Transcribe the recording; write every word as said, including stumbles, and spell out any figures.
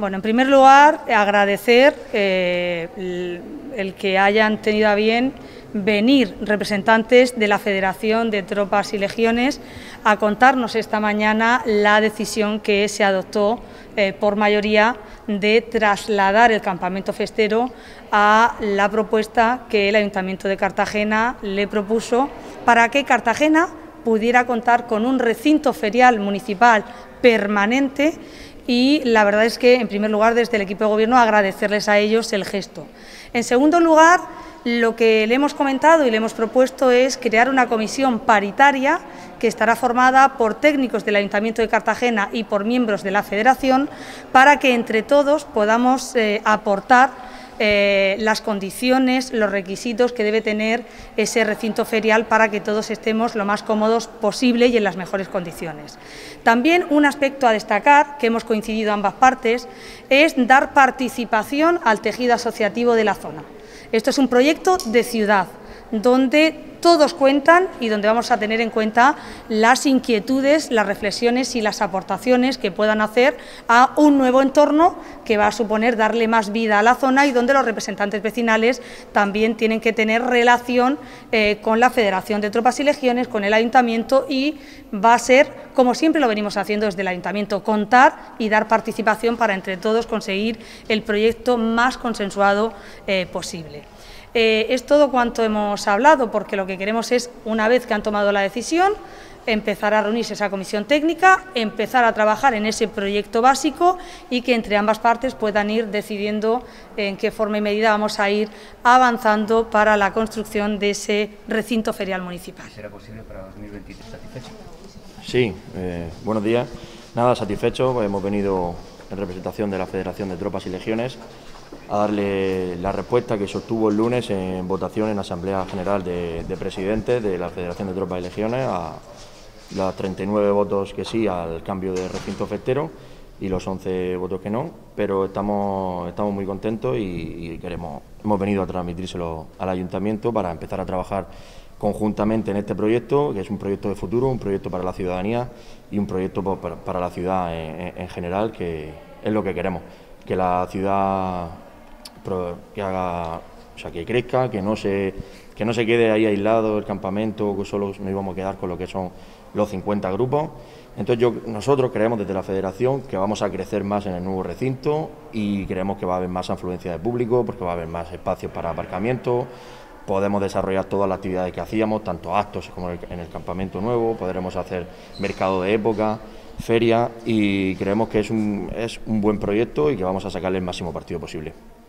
Bueno, en primer lugar, agradecer eh, el, el que hayan tenido a bien venir representantes de la Federación de Tropas y Legiones a contarnos esta mañana la decisión que se adoptó eh, por mayoría de trasladar el campamento festero a la propuesta que el Ayuntamiento de Cartagena le propuso para que Cartagena pudiera contar con un recinto ferial municipal permanente. Y la verdad es que, en primer lugar, desde el equipo de gobierno agradecerles a ellos el gesto. En segundo lugar, lo que le hemos comentado y le hemos propuesto es crear una comisión paritaria que estará formada por técnicos del Ayuntamiento de Cartagena y por miembros de la Federación para que entre todos podamos eh, aportar Eh, las condiciones, los requisitos que debe tener ese recinto ferial para que todos estemos lo más cómodos posible y en las mejores condiciones. También un aspecto a destacar, que hemos coincidido ambas partes, es dar participación al tejido asociativo de la zona. Esto es un proyecto de ciudad, donde todos cuentan y donde vamos a tener en cuenta las inquietudes, las reflexiones y las aportaciones que puedan hacer a un nuevo entorno que va a suponer darle más vida a la zona y donde los representantes vecinales también tienen que tener relación eh, con la Federación de Tropas y Legiones, con el Ayuntamiento, y va a ser, como siempre lo venimos haciendo desde el Ayuntamiento, contar y dar participación para entre todos conseguir el proyecto más consensuado eh, posible. Eh, es todo cuanto hemos hablado, porque lo que queremos es, una vez que han tomado la decisión, empezar a reunirse esa comisión técnica, empezar a trabajar en ese proyecto básico y que entre ambas partes puedan ir decidiendo en qué forma y medida vamos a ir avanzando para la construcción de ese recinto ferial municipal. ¿Será posible para dos mil veintitrés? ¿Satisfecho? Sí, eh, buenos días. Nada, satisfecho. Hemos venido en representación de la Federación de Tropas y Legiones a darle la respuesta que sostuvo el lunes en votación en Asamblea General de, de Presidentes de la Federación de Tropas y Legiones, a los treinta y nueve votos que sí al cambio de recinto festero y los once votos que no, pero estamos, estamos muy contentos y, y queremos, hemos venido a transmitírselo al Ayuntamiento para empezar a trabajar conjuntamente en este proyecto, que es un proyecto de futuro, un proyecto para la ciudadanía y un proyecto para, para la ciudad en, en general, que es lo que queremos, que la ciudad que haga, o sea, que crezca, que no se que no se quede ahí aislado el campamento, que solo nos íbamos a quedar con lo que son los cincuenta grupos. Entonces yo, nosotros creemos desde la Federación que vamos a crecer más en el nuevo recinto y creemos que va a haber más afluencia de público porque va a haber más espacios para aparcamiento. Podemos desarrollar todas las actividades que hacíamos, tanto actos como en el campamento nuevo, podremos hacer mercado de época, feria, y creemos que es un, es un buen proyecto y que vamos a sacarle el máximo partido posible.